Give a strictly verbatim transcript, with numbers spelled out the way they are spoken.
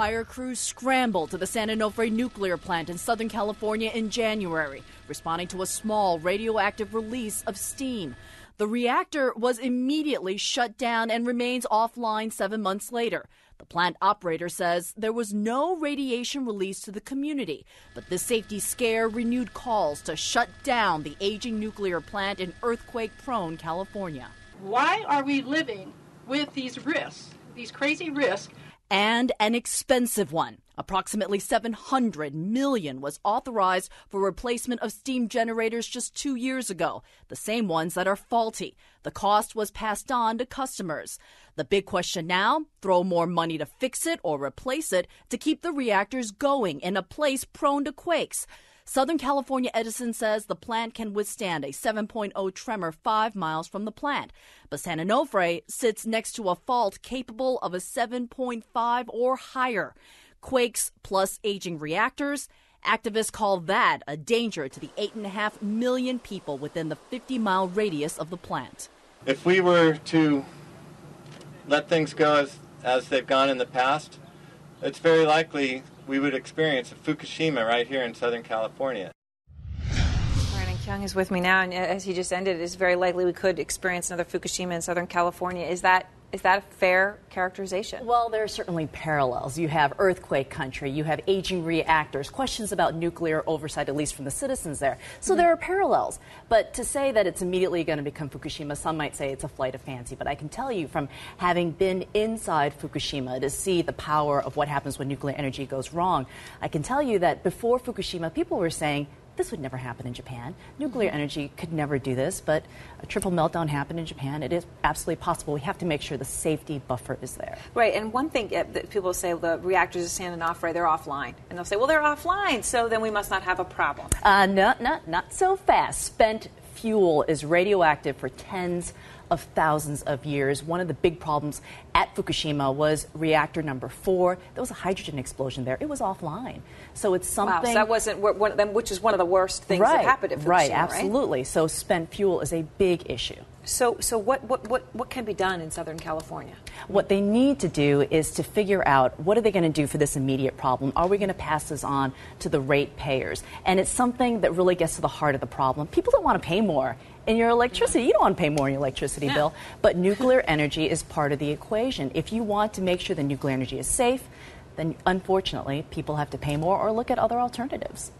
fire crews scrambled to the San Onofre nuclear plant in Southern California in January, responding to a small radioactive release of steam. The reactor was immediately shut down and remains offline seven months later. The plant operator says there was no radiation release to the community, but the safety scare renewed calls to shut down the aging nuclear plant in earthquake-prone California. Why are we living with these risks, these crazy risks? And an expensive one. Approximately seven hundred million dollars was authorized for replacement of steam generators just two years ago, the same ones that are faulty. The cost was passed on to customers. The big question now, throw more money to fix it or replace it to keep the reactors going in a place prone to quakes. Southern California Edison says the plant can withstand a seven point oh tremor five miles from the plant, but San Onofre sits next to a fault capable of a seven point five or higher. Quakes plus aging reactors, activists call that a danger to the eight point five million people within the fifty-mile radius of the plant. If we were to let things go as, as they've gone in the past, it's very likely we would experience Fukushima right here in Southern California. Kyung is with me now, and as he just ended, it's very likely we could experience another Fukushima in Southern California. Is that is that a fair characterization? Well, there are certainly parallels. You have earthquake country, you have aging reactors, questions about nuclear oversight, at least from the citizens there. So mm-hmm. There are parallels. But to say that it's immediately going to become Fukushima, some might say it's a flight of fancy. But I can tell you from having been inside Fukushima to see the power of what happens when nuclear energy goes wrong, I can tell you that before Fukushima, people were saying, this would never happen in Japan. Nuclear energy could never do this, but a triple meltdown happened in Japan. It is absolutely possible. We have to make sure the safety buffer is there. Right, and one thing that people say, the reactors at San Onofre, they're offline. And they'll say, well, they're offline, so then we must not have a problem. Uh, no, no, not so fast. Spent fuel is radioactive for tens of thousands of years. One of the big problems at Fukushima was reactor number four. There was a hydrogen explosion there. It was offline. So it's something... Wow, so that wasn't one of them, which is one of the worst things right, that happened at Fukushima, right? Right, absolutely. Right? So spent fuel is a big issue. So so what, what, what, what can be done in Southern California? What they need to do is to figure out what are they going to do for this immediate problem? Are we going to pass this on to the rate payers? And it's something that really gets to the heart of the problem. People don't want to pay more in your electricity. You don't want to pay more in your electricity no. bill. But nuclear energy is part of the equation. If you want to make sure the nuclear energy is safe, then unfortunately people have to pay more or look at other alternatives.